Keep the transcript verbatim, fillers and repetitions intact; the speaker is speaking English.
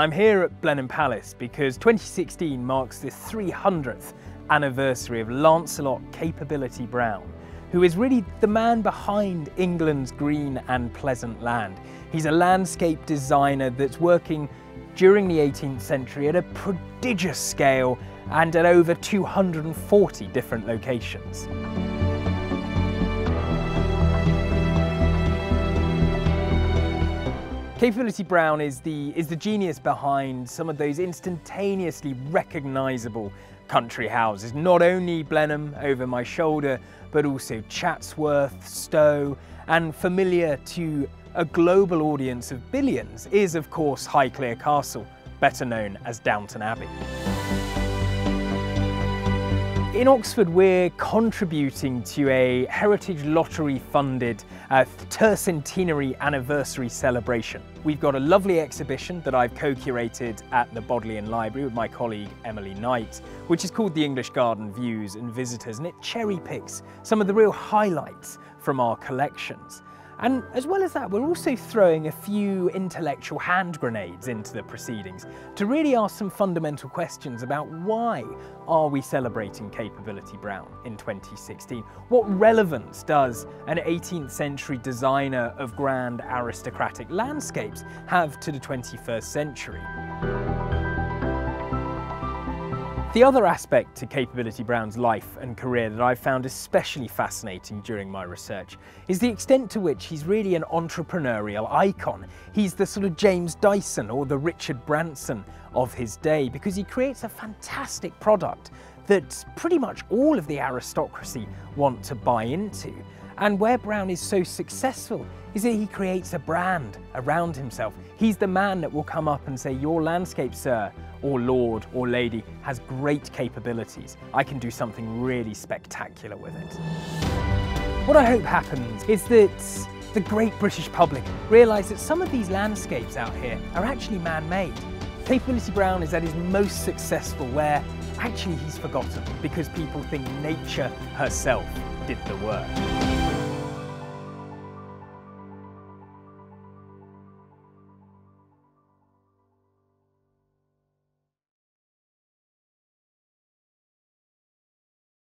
I'm here at Blenheim Palace because twenty sixteen marks the three hundredth anniversary of Lancelot Capability Brown, who is really the man behind England's green and pleasant land. He's a landscape designer that's working during the eighteenth century at a prodigious scale and at over two hundred forty different locations. Capability Brown is the, is the genius behind some of those instantaneously recognisable country houses, not only Blenheim over my shoulder, but also Chatsworth, Stowe, and familiar to a global audience of billions is of course Highclere Castle, better known as Downton Abbey. In Oxford, we're contributing to a Heritage Lottery-funded uh, tercentenary anniversary celebration. We've got a lovely exhibition that I've co-curated at the Bodleian Library with my colleague Emily Knight, which is called The English Garden Views and Visitors, and it cherry-picks some of the real highlights from our collections. And as well as that, we're also throwing a few intellectual hand grenades into the proceedings to really ask some fundamental questions about why are we celebrating Capability Brown in twenty sixteen? What relevance does an eighteenth century designer of grand aristocratic landscapes have to the twenty-first century? The other aspect to Capability Brown's life and career that I've found especially fascinating during my research is the extent to which he's really an entrepreneurial icon. He's the sort of James Dyson or the Richard Branson of his day, because he creates a fantastic product that pretty much all of the aristocracy want to buy into. And where Brown is so successful is that he creates a brand around himself. He's the man that will come up and say, "Your landscape, sir, or lord, or lady, has great capabilities. I can do something really spectacular with it." What I hope happens is that the great British public realise that some of these landscapes out here are actually man-made. Capability Brown is at his most successful where actually he's forgotten because people think nature herself did the work.